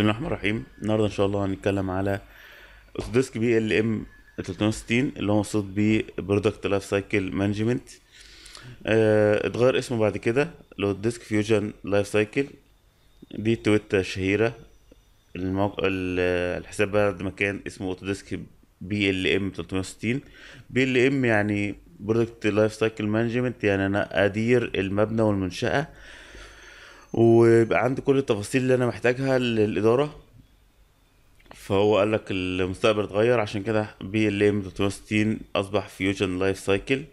بسم الله الرحمن الرحيم. النهارده ان شاء الله هنتكلم على Autodesk PLM 360 اللي هو مقصود بيه برودكت لايف سايكل مانجمنت. اتغير اسمه بعد كده Autodesk Fusion Lifecycle. دي تويتة شهيرة، الحساب بعد ما كان اسمه Autodesk PLM 360. PLM يعني برودكت لايف سايكل مانجمنت، يعني انا ادير المبنى والمنشأة ويبقى عندي كل التفاصيل اللي انا محتاجها للاداره. فهو قال لك المستقبل اتغير، عشان كده PLM 360 اصبح فيوجن لايف سايكل.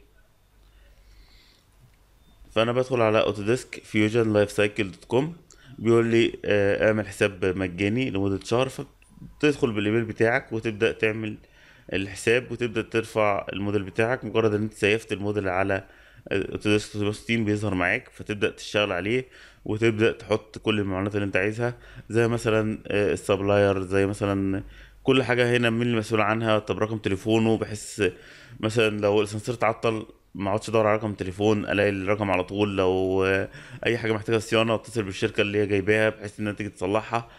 فانا بدخل على اوتوديسك فيوجن لايف سايكل دوت كوم، بيقول لي اعمل حساب مجاني لمده شهر. فتدخل بالايميل بتاعك وتبدا تعمل الحساب وتبدا ترفع الموديل بتاعك. مجرد ان انت سيفت الموديل على Autodesk 360 بيظهر معاك، فتبدأ تشتغل عليه وتبدأ تحط كل المعلومات اللي انت عايزها، زي مثلا السبلاير، زي مثلا كل حاجة هنا، مين المسؤول عنها، طب رقم تليفونه، بحيث مثلا لو السنسور اتعطل ما اقعدش ادور على رقم تليفون، الاقي الرقم على طول. لو اي حاجة محتاجة صيانة اتصل بالشركة اللي هي جايباها بحيث انها تيجي تصلحها.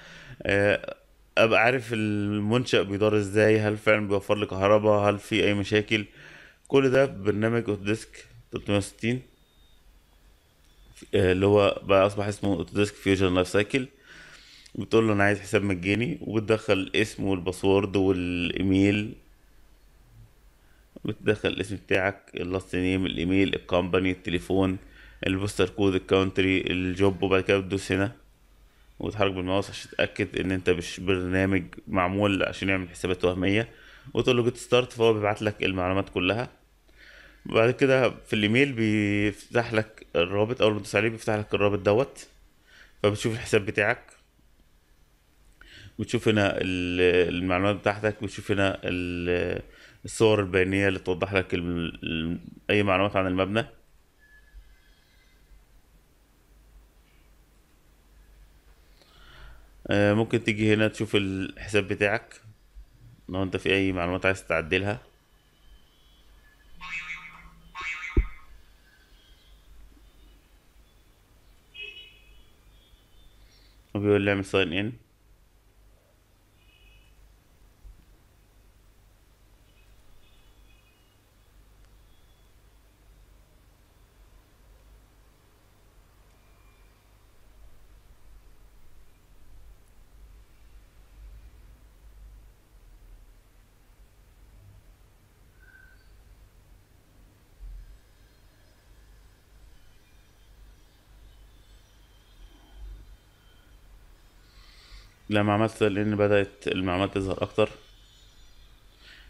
ابقى عارف المنشأ بيدار ازاي، هل فعلا بيوفر لي كهرباء، هل في اي مشاكل. كل ده ببرنامج Autodesk 360 اللي هو بقى اصبح اسمه Autodesk Fusion Lifecycle. بتقول له انا عايز حساب مجاني، وبتدخل اسم والباسورد والايميل، بتدخل الاسم بتاعك، اللاست نيم، الايميل، الكومباني، التليفون، البوستر كود، الكاونتري، الجوب، وبعد كده بتدوس هنا وتحرك بالماوس عشان تتاكد ان انت مش برنامج معمول عشان يعمل حسابات وهميه، وتقول له جيت ستارت، فهو بيبعت لك المعلومات كلها. بعد كده في الايميل بيفتح لك الرابط، اول ما تدوس عليه بيفتح لك الرابط دوت. فبتشوف الحساب بتاعك، بتشوف هنا المعلومات بتاعتك، بتشوف هنا الصور البيانيه اللي توضح لك اي معلومات عن المبنى. ممكن تيجي هنا تشوف الحساب بتاعك لو انت في اي معلومات عايز تعدلها. بيقول لي اعمل ساين ان، لما عملت لان بدأت المعلومات تظهر اكتر،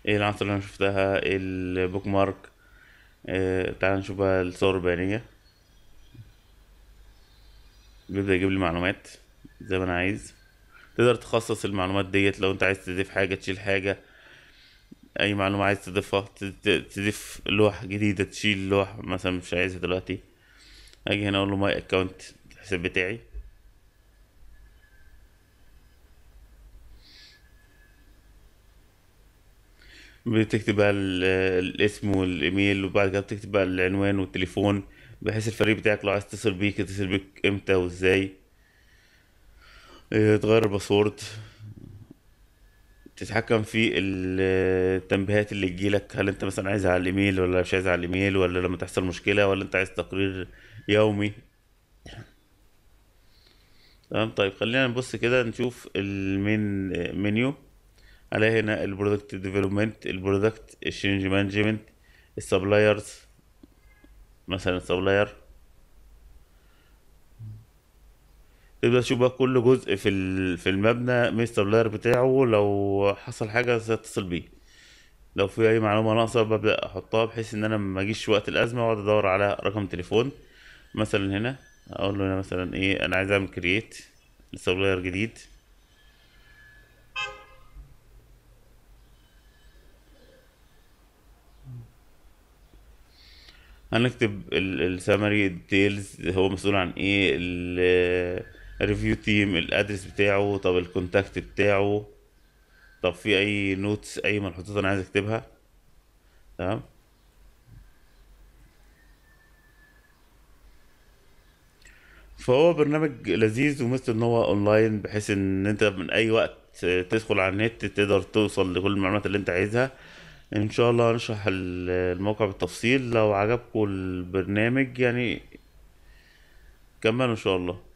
ايه العناصر اللي انا شفتها، البوك مارك. تعال نشوف بقى الصور البيانية، بيبدأ يجيب لي معلومات زي ما انا عايز. تقدر تخصص المعلومات ديت لو انت عايز تضيف حاجة، تشيل حاجة، اي معلومة عايز تضيفها، تضيف لوح جديدة، تشيل لوح مثلا مش عايزها دلوقتي. اجي هنا اقول له ماي اكونت، الحساب بتاعي. بتكتب بقى الاسم والايميل، وبعد كده بتكتب بقى العنوان والتليفون، بحيث الفريق بتاعك لو عايز يتصل بيك يتصل بيك امتى وازاي. تغير الباسورد، تتحكم في التنبيهات اللي تجيلك، هل انت مثلا عايزها على الايميل ولا مش عايزها على الايميل، ولا لما تحصل مشكلة، ولا انت عايز تقرير يومي. تمام. طيب خلينا نبص كده نشوف المنيو. على هنا البرودكت ديفلوبمنت، البرودكت الشينج مانجمنت، السبلايرز مثلا السبلاير. تبدأ تشوف بقى كل جزء في المبنى من السبلاير بتاعه، لو حصل حاجة سيتصل بيه، لو في اي معلومة ناقصة ببدأ احطها، بحيث ان انا ماجيش وقت الازمة واقعد ادور على رقم تليفون. مثلا هنا اقول له هنا مثلا ايه، انا عايز اعمل كرييت لسبلاير جديد. هنكتب السامري ديتيلز، هو مسؤول عن ايه، الريفيو تيم، الادرس بتاعه، طب الكونتاكت بتاعه، طب في اي نوتس، اي ملحوظات انا عايز اكتبها. تمام. فهو برنامج لذيذ ومثل ان هو اونلاين، بحيث ان انت من اي وقت تدخل على النت تقدر توصل لكل المعلومات اللي انت عايزها. ان شاء الله هنشرح الموقع بالتفصيل. لو عجبكم البرنامج يعني كملوا ان شاء الله.